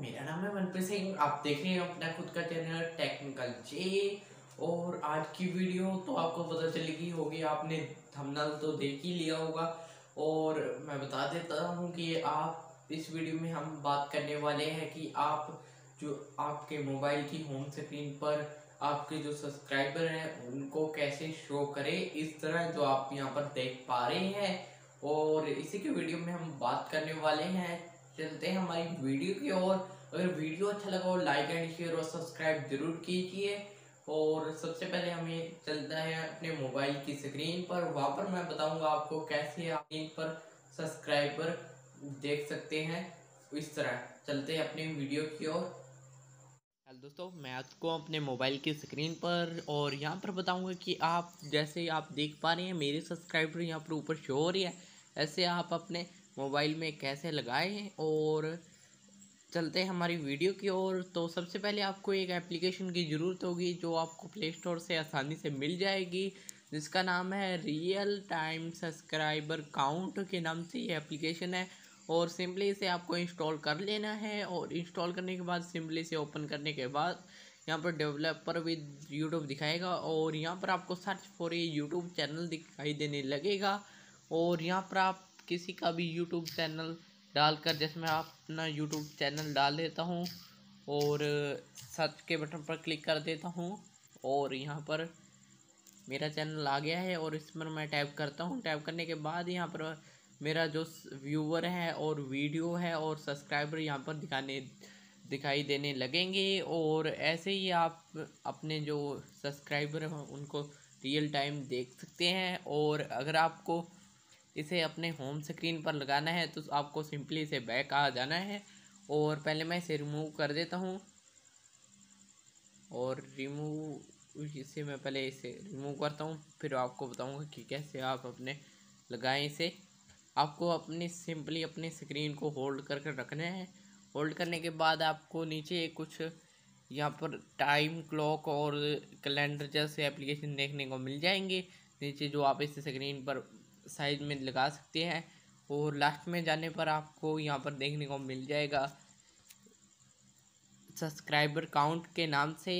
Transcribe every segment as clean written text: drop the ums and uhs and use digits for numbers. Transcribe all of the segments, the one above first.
मेरा नाम है मनप्रीत सिंह। आप देख रहे हैं अपना खुद का चैनल टेक्निकल जे। और आज की वीडियो तो आपको पता चलेगी होगी, आपने थंबनेल तो देख ही लिया होगा। और मैं बता देता हूँ कि आप इस वीडियो में हम बात करने वाले हैं कि आप जो आपके मोबाइल की होम स्क्रीन पर आपके जो सब्सक्राइबर हैं उनको कैसे शो करें, इस तरह जो आप यहाँ पर देख पा रहे हैं। और इसी के वीडियो में हम बात करने वाले हैं। चलते हैं हमारी वीडियो की ओर। अगर वीडियो अच्छा लगा हो लाइक एंड शेयर और सब्सक्राइब जरूर कीजिए। और सबसे पहले हमें चलता है अपने मोबाइल की स्क्रीन पर। वहाँ पर मैं बताऊँगा आपको कैसे आप इन पर सब्सक्राइबर देख सकते हैं। इस तरह चलते हैं अपने वीडियो की ओर। दोस्तों, मैं आपको अपने मोबाइल की स्क्रीन पर और यहाँ पर बताऊंगा कि आप जैसे आप देख पा रहे हैं मेरे सब्सक्राइबर यहाँ पर ऊपर शो हो रही है, ऐसे आप अपने मोबाइल में कैसे लगाएं। और चलते हैं हमारी वीडियो की ओर। तो सबसे पहले आपको एक एप्लीकेशन की ज़रूरत होगी जो आपको प्ले स्टोर से आसानी से मिल जाएगी, जिसका नाम है रियल टाइम सब्सक्राइबर काउंट के नाम से ये एप्लीकेशन है। और सिंपली इसे आपको इंस्टॉल कर लेना है। और इंस्टॉल करने के बाद सिंपली इसे ओपन करने के बाद यहाँ पर डेवलपर विद यूट्यूब दिखाएगा। और यहाँ पर आपको सर्च फॉर ये यूट्यूब चैनल दिखाई देने लगेगा। और यहाँ पर आप किसी का भी यूट्यूब चैनल डालकर, जैसे मैं अपना यूट्यूब चैनल डाल देता हूँ और सर्च के बटन पर क्लिक कर देता हूँ। और यहाँ पर मेरा चैनल आ गया है और इस पर मैं टाइप करता हूँ। टाइप करने के बाद यहाँ पर मेरा जो व्यूअर है और वीडियो है और सब्सक्राइबर यहाँ पर दिखाई देने लगेंगे। और ऐसे ही आप अपने जो सब्सक्राइबर हैं उनको रियल टाइम देख सकते हैं। और अगर आपको इसे अपने होम स्क्रीन पर लगाना है तो आपको सिंपली इसे बैक आ जाना है। और पहले मैं इसे रिमूव कर देता हूँ। और पहले इसे रिमूव करता हूँ, फिर आपको बताऊँगा कि कैसे आप अपने लगाएँ। इसे आपको अपने सिंपली अपने स्क्रीन को होल्ड करके रखना है। होल्ड करने के बाद आपको नीचे कुछ यहाँ पर टाइम क्लॉक और कैलेंडर जैसे एप्लीकेशन देखने को मिल जाएंगे नीचे, जो आप इस स्क्रीन पर साइज में लगा सकते हैं। और लास्ट में जाने पर आपको यहाँ पर देखने को मिल जाएगा सब्सक्राइबर काउंट के नाम से।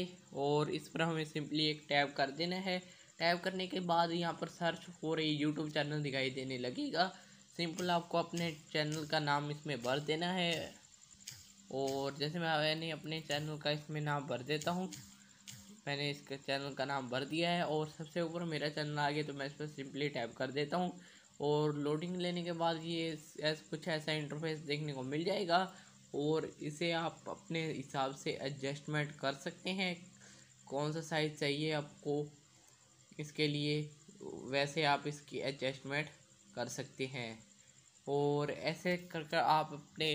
और इस पर हमें सिंपली एक टैब कर देना है। टैब करने के बाद यहाँ पर सर्च हो रही यूट्यूब चैनल दिखाई देने लगेगा। सिंपल आपको अपने चैनल का नाम इसमें भर देना है। और जैसे मैंने अपने चैनल का इसमें नाम भर देता हूँ। मैंने इसके चैनल का नाम भर दिया है और सबसे ऊपर मेरा चैनल आ गया, तो मैं इस पर सिंपली टाइप कर देता हूँ। और लोडिंग लेने के बाद ये कुछ ऐसा इंटरफेस देखने को मिल जाएगा। और इसे आप अपने हिसाब से एडजस्टमेंट कर सकते हैं, कौन सा साइज़ चाहिए आपको इसके लिए, वैसे आप इसकी एडजस्टमेंट कर सकते हैं। और ऐसे करके आप अपने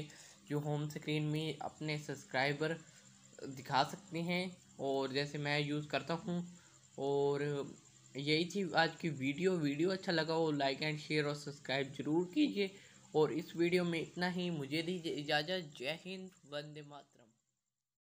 जो होम स्क्रीन में अपने सब्सक्राइबर दिखा सकते हैं। और जैसे मैं यूज़ करता हूँ। और यही थी आज की वीडियो। अच्छा लगा हो लाइक एंड शेयर और सब्सक्राइब जरूर कीजिए। और इस वीडियो में इतना ही, मुझे दीजिए इजाज़त। जय हिंद, वंदे मातरम।